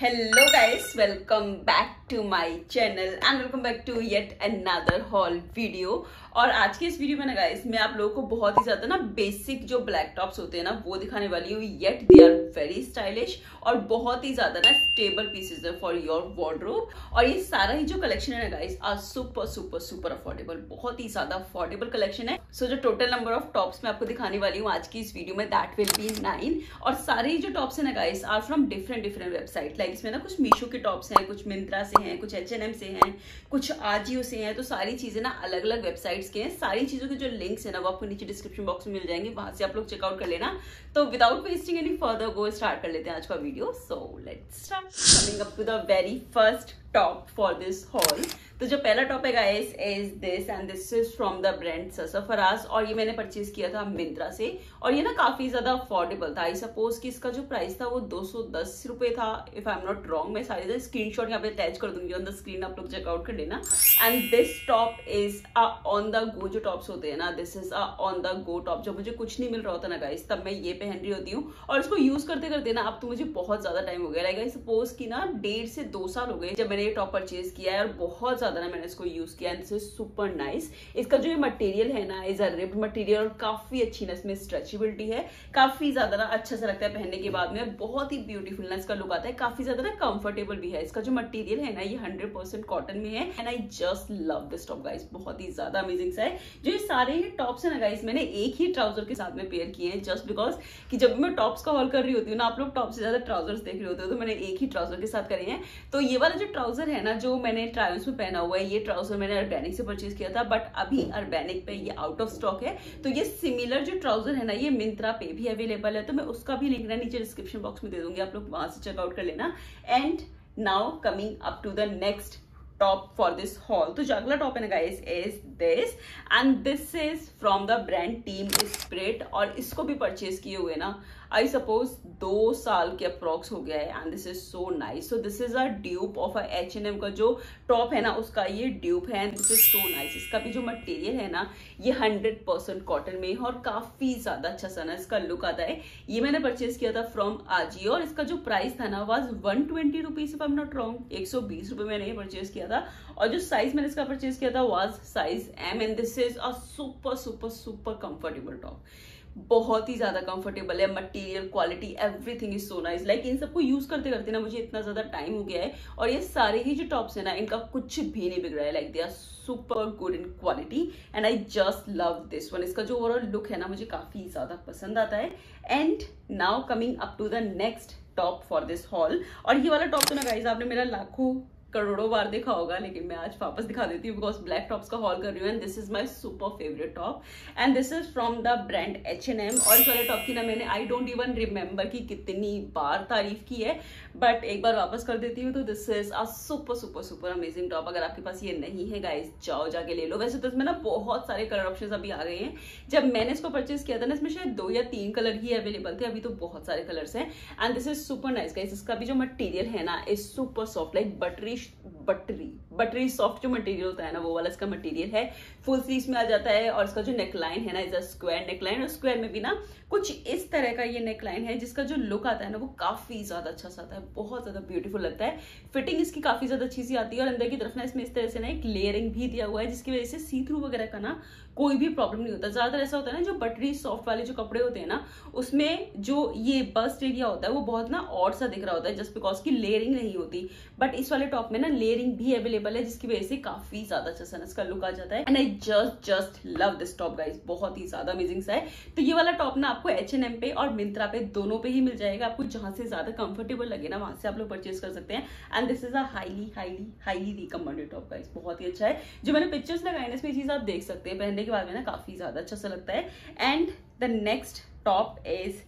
Hello guys, welcome back to my channel and welcome back to yet another haul video. और आज के इस video में ना गाइस मैं आप लोगों को बहुत ही ज़्यादा ना बेसिक जो ब्लैक टॉप्स होते हैं ना वो दिखाने वाली हूँ, yet they are very stylish और बहुत ही ज़्यादा ना स्टेबल पीसेज है फॉर योर वार्डरोब। और ये सारा ही जो कलेक्शन है ना गाइस आज सुपर सुपर सुपर अफोर्डेबल, बहुत ही ज़्यादा अफोर्डेबल कलेक्शन है। सो जो टोटल नंबर ऑफ टॉप्स मैं आपको दिखाने वाली हूँ आज की इस वीडियो में दैट विल बी 9। और सारे जो टॉप्स हैं ना guys are from different website, like इसमें ना कुछ मीशो के टॉप्स हैं, कुछ मिंत्रा से हैं, कुछ H&M से हैं, कुछ आजियो से हैं। तो सारी चीजें ना अलग अलग वेबसाइट्स के हैं। सारी चीजों के जो लिंक्स हैं ना वो आपको नीचे डिस्क्रिप्शन बॉक्स में मिल जाएंगे, वहां से आप लोग चेकआउट कर लेना। तो without wasting any further go start कर लेते हैं आज का video. So let's start, coming up to the very first top for this haul. तो जो पहला टॉप है guys is this and this is from the brand Sassafras और ये मैंने परचेज किया था मिंत्रा से। और ये ना काफी ज्यादा अफोर्डेबल था। आई सपोज कि इसका जो प्राइस था वो 210 रुपए था, if I am not wrong. मैं सारे स्क्रीनशॉट यहाँ पे अटैच कर दूंगी ऑन द स्क्रीन, आप लोग चेकआउट कर लेना। And this top is a on the go, जो टॉप्स होते हैं ना this is a on the go top. जब मुझे कुछ नहीं मिल रहा होता ना गाइस तब मैं ये पहन रही होती हूँ। और इसको यूज करते करते ना अब तो मुझे बहुत ज्यादा टाइम हो गया, लाइक आई सपोज कि ना 1.5 से 2 साल हो गए जब मैंने ये टॉप परचेज किया है और बहुत ज्यादा ना मैंने इसको यूज किया। This is super nice. इसका जो ये मटेरियल है ना इज अ रिप्ड मटेरियल और काफी अच्छी ना इसमें स्ट्रेचेबिलिटी है, काफी ज्यादा ना अच्छा सा लगता है पहनने के बाद में। बहुत ही ब्यूटीफुल ना इसका लुक आता है, काफी ज्यादा ना कंफर्टेबल भी है। इसका जो मटेरियल है ना ये 100% कॉटन में है and I just love this top guys, बहुत ही ज्यादा अमेजिंग सा है। जो ये सारे ही टॉप्स है ना गाइस मैंने एक ही ट्राउजर के साथ में पेयर किए हैं, जस्ट बिकॉज कि जब मैं टॉप्स का हॉल कर रही होती हूँ ना आप लोग टॉप से ज्यादा ट्राउजर्स देख रहे होते हो, तो मैंने एक ही ट्राउजर के साथ करे हैं। तो ये वाला जो ट्राउजर है ना जो मैंने ट्रायल्स में पहना हुआ है, ये ट्राउजर मैंने उर्बैनिक से परचेज किया था, बट अभी उर्बैनिक पे ये आउट ऑफ स्टॉक है। तो ये सिमिलर जो ट्राउजर है ना ये मिंत्रा पे भी अवेलेबल है, तो मैं उसका भी लिंक ना नीचे डिस्क्रिप्शन बॉक्स में दे दूंगी, आप लोग वहां से चेकआउट कर लेना। And now coming up to the next top for this haul. तो जो अगला टॉप है ना guys is this and this is from the brand Team Spirit और इसको भी परचेज किए हुए ना आई सपोज 2 साल के अप्रॉक्स हो गया है। And this is so nice. So this is a dupe of H&M का जो टॉप है ना उसका ये ड्यूप है and this is so nice. इसका भी जो मटेरियल है ना ये 100% कॉटन में है और काफी ज्यादा अच्छा सा ना इसका लुक आता है। ये मैंने परचेज किया था फ्रॉम आजियो और इसका जो प्राइस था ना was 120 rupees, if I am not wrong. 120 रुपए मैंने ये परचेज किया था और जो साइज मैंने इसका परचेज किया था was size M and this is a super super super comfortable top, बहुत ही ज्यादा कंफर्टेबल है। Material, quality, everything is so nice. Like इन सबको यूज करते करते ना मुझे इतना ज्यादा टाइम हो गया है और ये सारे ही जो टॉप्स है ना इनका कुछ भी नहीं बिगड़ा है, like they are super good in quality and I just love this one. इसका जो ओवरऑल लुक है ना मुझे काफी ज्यादा पसंद आता है। And now coming up to the next top for this haul. और ये वाला टॉप तो ना गाइस आपने मेरा लाखों करोड़ों बार देखा होगा, लेकिन मैं आज वापस दिखा देती हूँ बिकॉज ब्लैक टॉप्स का हॉल कर रही हूँ and this is my super favourite top and this is from the brand H&M। और इस वाले टॉप की ना मैंने आई डोंट इवन रिमेम्बर कि कितनी बार तारीफ की है, बट एक बार वापस कर देती हूँ। तो this is a super super super amazing top. अगर आपके पास ये नहीं है गाइज जाओ जाके ले लो। वैसे तो इसमें ना बहुत सारे कलर ऑप्शन अभी आ गए हैं, जब मैंने इसको परचेज किया था ना इसमें शायद 2 या 3 कलर ही अवेलेबल थे, अभी तो बहुत सारे कलर्स हैं। And this is super nice guys. इसका भी जो मटेरियल है ना is super soft, like buttery soft जो मटेरियल होता है ना वो वाला इसका मटेरियल है। फुल स्लीव्स में आ जाता है और इसका जो नेकलाइन है ना इज अ स्क्वायर नेकलाइन और स्क्वायर में भी ना कुछ इस तरह का ये नेकलाइन है जिसका जो लुक आता है ना वो काफी ज्यादा अच्छा सा आता है, बहुत ज्यादा ब्यूटीफुल लगता है। फिटिंग इसकी काफी ज्यादा अच्छी सी आती है और अंदर की तरफ ना इसमें इस तरह से ना एक लेयरिंग भी दिया हुआ है जिसकी वजह से सी थ्रू वगैरह का ना कोई भी प्रॉब्लम नहीं होता। ज्यादातर ऐसा होता है ना जो बटरी सॉफ्ट वाले जो कपड़े होते हैं ना उसमें जो ये बस्ट एरिया होता है वो बहुत ना ऑड सा दिख रहा होता है, जस्ट बिकॉज की लेयरिंग नहीं होती। बट इस वाले टॉप में ना लेयरिंग भी अवेलेबल है जिसकी वजह से काफी ज्यादा अच्छा सा इसका लुक आ जाता है and I just love this top guys, बहुत ही ज्यादा अमेजिंग सा है। तो ये वाला टॉप ना आपको H&M पे और मिंत्रा पे दोनों पे ही मिल जाएगा, आपको जहां से ज्यादा कंफर्टेबल लगे ना वहां से आप लोग परचेज कर सकते हैं। And this is a highly highly highly recommended top guys, बहुत ही अच्छा है। जो मैंने पिक्चर्स लगाए ना इसमें चीज आप देख सकते हैं, पहनने के बाद में ना काफी ज्यादा अच्छा सा लगता है। And the next top is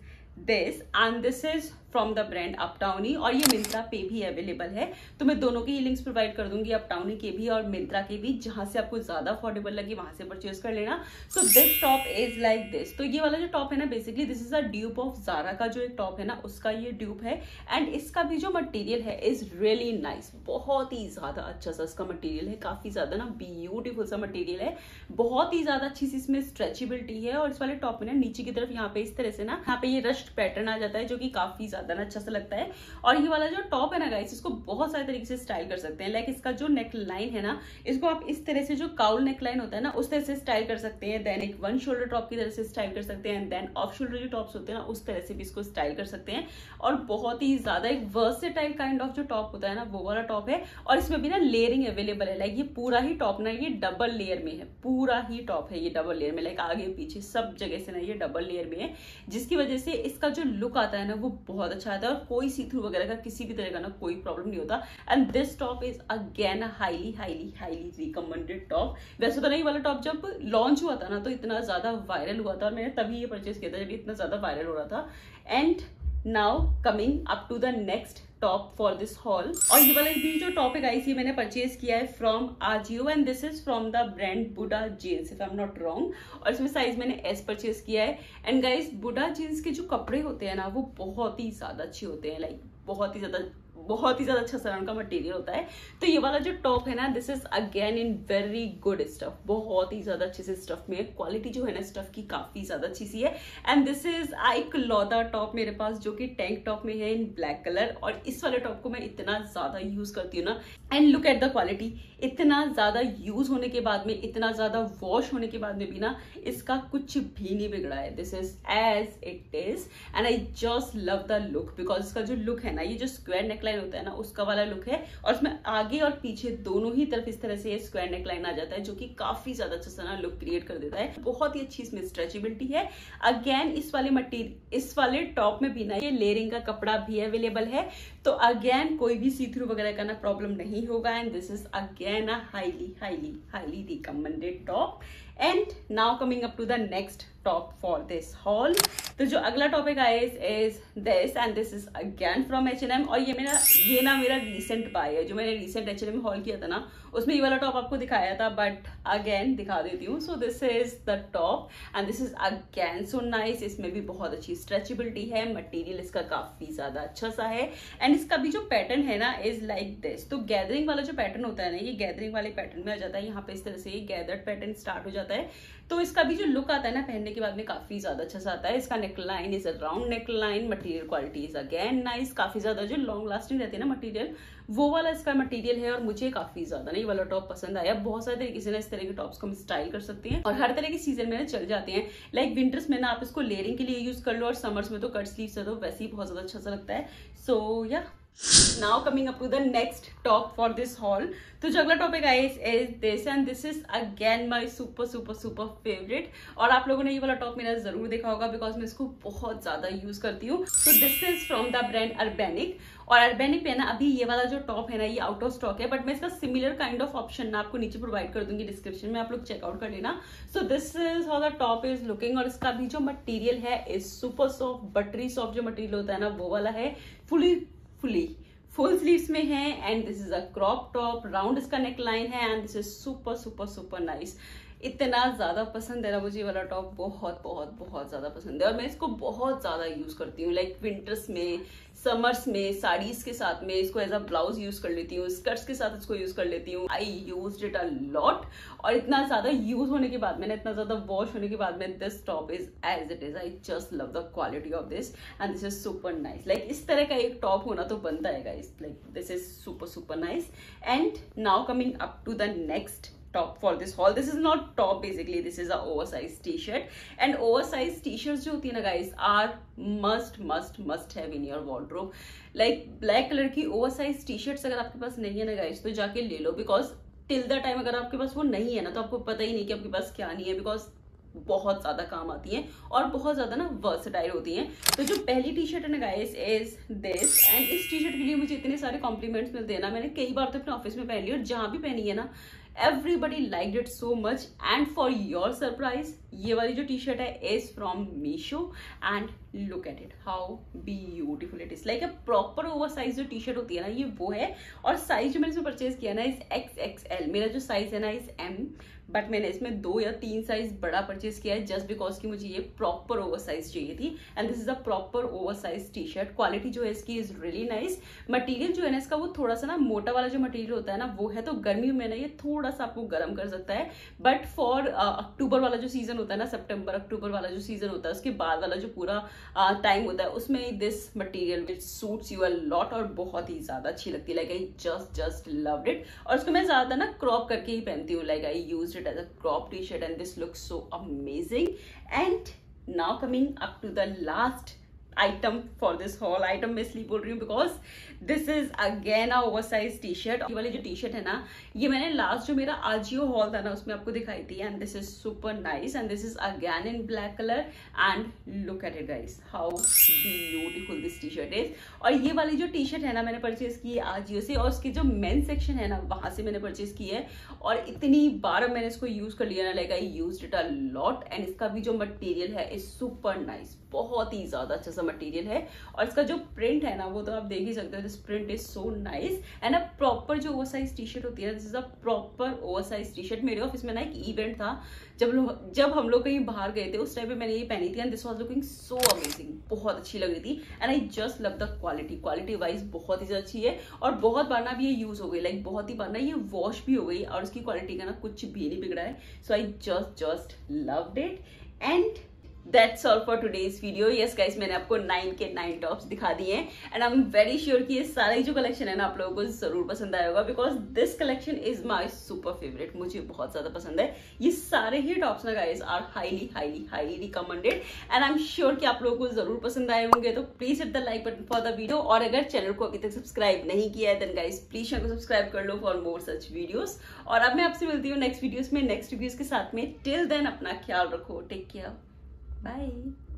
this and this is from the brand Uptownie और ये मिंत्रा पे भी अवेलेबल है, तो मैं दोनों के ही लिंक्स प्रोवाइड कर दूंगी, अपटाउनी के भी और मिंत्रा के भी। जहां से आपको ज्यादा अफोर्डेबल लगे वहां से परचेज कर लेना। So this top is like this. तो ये वाला जो टॉप है ना basically this is a dupe of Zara का जो एक टॉप है ना उसका ये ड्यूप है एंड इसका भी जो मटेरियल है इज रियली नाइस, बहुत ही ज्यादा अच्छा सा इसका मटेरियल है, काफी ज्यादा ना ब्यूटीफुल सा मटेरियल है, बहुत ही ज्यादा अच्छी सी इसमें स्ट्रेचेबिलिटी है। और इस वाले टॉप में ना नीचे की तरफ यहाँ पे इस तरह से ना यहाँ पे ये रस्ट पैटर्न आ जाता है जो कि काफी ज्यादा ना अच्छा सा लगता है। और ये वाला जो टॉप है ना गाइस, इसको बहुत सारे तरीके से स्टाइल कर सकते हैं। लाइक इसका जो नेक लाइन है ना, इसको आप इस तरह से जो काउल नेक लाइन होता है ना, उस तरह से स्टाइल कर सकते हैं। देन एक वन शोल्डर टॉप की तरह से स्टाइल कर सकते हैं, एंड देन ऑफ शोल्डर जो टॉप्स होते हैं ना, उस तरह से भी इसको स्टाइल कर सकते हैं। और बहुत ही ज्यादा एक वर्सेटाइल काइंड ऑफ जो टॉप होता है ना, वो वाला टॉप है। और इसमें भी ना लेयरिंग अवेलेबल है। लाइक ये पूरा ही टॉप ना, ये डबल लेयर में है, पूरा ही टॉप है ये डबल लेयर में। लाइक आगे पीछे सब जगह से ना ये डबल लेयर में है, जिसकी वजह से इसका जो लुक आता है ना, वो बहुत अच्छा आता है। और कोई सी थ्रू वगैरह का किसी भी तरह का ना कोई प्रॉब्लम नहीं होता। And this top is again highly highly highly recommended top. वैसे तो नहीं, वाला टॉप जब लॉन्च हुआ था ना, तो इतना ज्यादा वायरल हुआ था, और मैंने तभी ये परचेस किया था जब इतना ज्यादा वायरल हो रहा था। And now coming up to the next top for this haul. और ये वाला भी जो टॉप है गाइस, ये मैंने परचेज किया है from Ajio, and this is from the brand Buda jeans if I am not wrong. और इसमें साइज मैंने एस परचेज किया है। एंड गाइस, बुडा जीन्स के जो कपड़े होते हैं ना, वो बहुत ही ज्यादा अच्छे होते हैं। लाइक बहुत ही ज्यादा अच्छा सा उनका मटेरियल होता है। तो ये वाला जो टॉप है ना, this is again in very good stuff, बहुत ही ज्यादा अच्छे से स्टफ में, क्वालिटी जो है ना स्टफ की काफी ज्यादा अच्छी सी है। एंड दिस इज एक लौदा टॉप मेरे पास, जो कि टैंक टॉप में है इन ब्लैक कलर। और इस वाले टॉप को मैं इतना ज्यादा यूज करती हूँ ना, and look at the quality. इतना ज्यादा यूज होने के बाद में, इतना ज्यादा वॉश होने के बाद में भी ना, इसका कुछ भी नहीं बिगड़ा है। This is as it is, and I just love the look, because इसका जो लुक है ना, ये जो स्क्वायर नेकलाइन होता है ना, उसका वाला लुक है। और इसमें आगे और पीछे दोनों ही तरफ इस तरह से स्क्वायर नेकलाइन आ जाता है, जो कि काफी ज्यादा अच्छा सा ना लुक क्रिएट कर देता है। बहुत ही अच्छी इसमें स्ट्रेचेबिलिटी है। अगेन इस वाले टॉप में भी ना, ये लेयरिंग का कपड़ा भी अवेलेबल है, तो अगेन कोई भी सी थ्रू वगैरह का ना प्रॉब्लम नहीं होगा। And this is again a highly highly highly recommended top. And now coming up to the next top for this haul. तो जो अगला topic is this, and this is again from H&M। और ये ना मेरा recent bye है, जो मैंने रिसेंट H&M हॉल किया था ना, उसमें ये वाला टॉप आपको दिखाया था, बट अगेन दिखा देती हूँ। So this is the top, and this is again so nice. इसमें भी बहुत अच्छी स्ट्रेचेबिलिटी है, मटेरियल इसका काफी ज्यादा अच्छा सा है। एंड इसका भी जो पैटर्न है ना, इज लाइक दिस। तो गैदरिंग वाला जो पैटर्न होता है ना, ये गैदरिंग वाले पैटर्न में आ जाता है। यहाँ पे इस तरह से गैदर्ड पैटर्न स्टार्ट हो जाता है। तो इसका भी जो लुक आता है ना, पहनने के बाद में काफी ज्यादा अच्छा सा आता है। इसका neckline is a round neckline, material quality is again nice. काफी ज्यादा जो लॉन्ग लास्टिंग रहती है ना मटेरियल, वो वाला इसका मटेरियल है। और मुझे काफी ज्यादा नहीं वाला टॉप पसंद आया। बहुत सारे तरीके से ना इस तरह के टॉप्स को हम स्टाइल कर सकते हैं, और हर तरह के सीजन में ना चल जाते हैं। लाइक विंटर्स में ना आप इसको लेयरिंग के लिए यूज कर लो, और समर्स में तो कट स्लीव्स से तो वैसे ही बहुत ज्यादा अच्छा सा लगता है। सो या Now coming up to the next top for this haul. तो जो अगला topic is this, and this is again my super super super favorite. और आप लोगों ने ये वाला टॉप मेरा जरूर देखा होगा, बिकॉज मैं इसको बहुत ज्यादा यूज करती हूँ। So this is from the brand Urbanic, और Urbanic पे ना अभी ये वाला जो टॉप है ना, ये आउट ऑफ स्टॉक है, बट मैं इसका सिमिलर काइंड ऑफ ऑप्शन ना आपको नीचे प्रोवाइड कर दूंगी डिस्क्रिप्शन में, आप लोग चेकआउट कर लेना। So this is how the top is looking. और इसका भी जो मटेरियल है, is super soft, buttery soft जो मटेरियल होता है ना, वो वाला है। फुल स्लीव्स में है, and this is a crop top, round इसका नेकलाइन है, and this is super super super nice. इतना ज्यादा पसंद है ना मुझे ये वाला टॉप, बहुत बहुत बहुत ज्यादा पसंद है। और मैं इसको बहुत ज्यादा यूज करती हूँ। लाइक विंटर्स में, समर्स में, साड़ीज के साथ में इसको एज अ ब्लाउज यूज कर लेती हूँ, स्कर्ट्स के साथ इसको यूज कर लेती हूँ। I use it a lot. और इतना ज्यादा यूज होने के बाद में, इतना ज्यादा वॉश होने के बाद में, this top is as it is. I just love the quality of this, and this is super nice. Like इस तरह का एक टॉप होना तो बनता है guys. Like this is super super nice. And now coming up to the next top for this haul. This is not top basically, this is a oversize T shirt. And oversize T shirt जो होती है ना guys, are must must must have in your wardrobe. Like black colour की oversize T shirts अगर आपके पास नहीं है ना गाइस, तो जाके ले लो, बिकॉज टिल द टाइम अगर आपके पास वो नहीं है ना, तो आपको पता ही नहीं कि आपके पास क्या नहीं है, बिकॉज बहुत ज्यादा काम आती हैं और बहुत ज्यादा ना वर्सेटाइल होती हैं। तो जो पहली टी शर्ट है ना गाइस, इज दिस। एंड इस टी शर्ट के लिए मुझे इतने सारे कॉम्प्लीमेंट्स मिलते हैं ना, मैंने कई बार तो अपने ऑफिस में पहनी, और जहां भी पहनी है ना, everybody like it so much. And for your surprise, ये वाली जो टी शर्ट है, is from Meesho. And look at it, how beautiful it is. Like a proper over size जो टी शर्ट होती है ना, ये वो है। और साइज जो मैंने इसमें परचेज किया ना, इज XXL। मेरा जो साइज है ना, इज M, बट मैंने इसमें 2 या 3 साइज बड़ा परचेज किया है, जस्ट बिकॉज कि मुझे ये प्रॉपर ओवर साइज चाहिए थी। And this is a proper over size T shirt. Quality जो है इसकी इज रियली नाइस। मटीरियल जो है ना इसका, वो थोड़ा सा ना मोटा वाला जो मटीरियल होता है ना, वो है। तो गर्मी में ना ये थोड़ा थोड़ा सा आपको गर्म कर सकता है, बट फॉर अक्टूबर वाला जो सीजन होता है ना, सितंबर अक्टूबर वाला जो सीजन होता है, उसके बाद वाला जो पूरा टाइम होता है, उसमें this material which suits you a lot और बहुत ही ज्यादा अच्छी लगती है. Like I just loved it. और उसको मैं ज्यादा ना क्रॉप करके ही पहनती हूँ. Like I used it as a crop T shirt and this looks so amazing. And now coming up to the last item for this haul. Item मैं इसलिए बोल रही हूँ because this is again a oversize T shirt. ये वाली जो T shirt है ना, ये मैंने लास्ट जो मेरा आजियो हॉल था ना, उसमें आपको दिखाई थी. And this is super nice and this is again in black colour. And look at it guys, how beautiful this T shirt is. और ये वाली जो टी शर्ट है ना, मैंने परचेज की है आजियो से, और उसके जो मेन सेक्शन है ना, वहां से मैंने परचेज की है. और इतनी बार मैंने इसको यूज कर लिया ना, like I use it a lot. And इसका भी जो मटेरियल है इज सुपर नाइस, बहुत ही ज्यादा अच्छा मटेरियल है. और इसका जो प्रिंट है ना, वो तो आप देख ही सकते हो. This print is so nice and a proper जो ओवरसाइज टी शर्ट होती है, this is a proper oversize T shirt. मेरे ऑफिस में ना एक इवेंट था, जब हम लोग कहीं बाहर गए थे, उस टाइम पे मैंने ये पहनी थी and this was looking so amazing, बहुत अच्छी लग रही थी. And I just love the quality. Quality wise बहुत ही अच्छी है और बहुत बार ना ये यूज हो गई, लाइक बहुत ही बार ना ये वॉश भी हो गई और उसकी क्वालिटी का ना कुछ भी नहीं बिगड़ा है. So I just loved it. And That's all for today's video. Yes guys, मैंने आपको 9 के 9 टॉप्स दिखा दिए हैं and I am very sure कि ये सारी जो कलेक्शन है ना, आप लोगों को जरूर पसंद आया होगा because this collection is my super favourite. मुझे बहुत ज्यादा पसंद है ये सारे ही टॉप्स ना guys are highly recommended and I'm sure कि आप लोगों को जरूर पसंद आए होंगे. तो please hit the like button for the video. और अगर चैनल को अभी तक सब्सक्राइब नहीं किया है, then guys प्लीज चैनल को सब्सक्राइब कर लो फॉर मोर सच वीडियोज. और अब मैं आपसे मिलती हूँ नेक्स्ट वीडियोज में, नेक्स्ट रिव्यूज के साथ में. टिल देन अपना ख्याल रखो. Take care. Bye.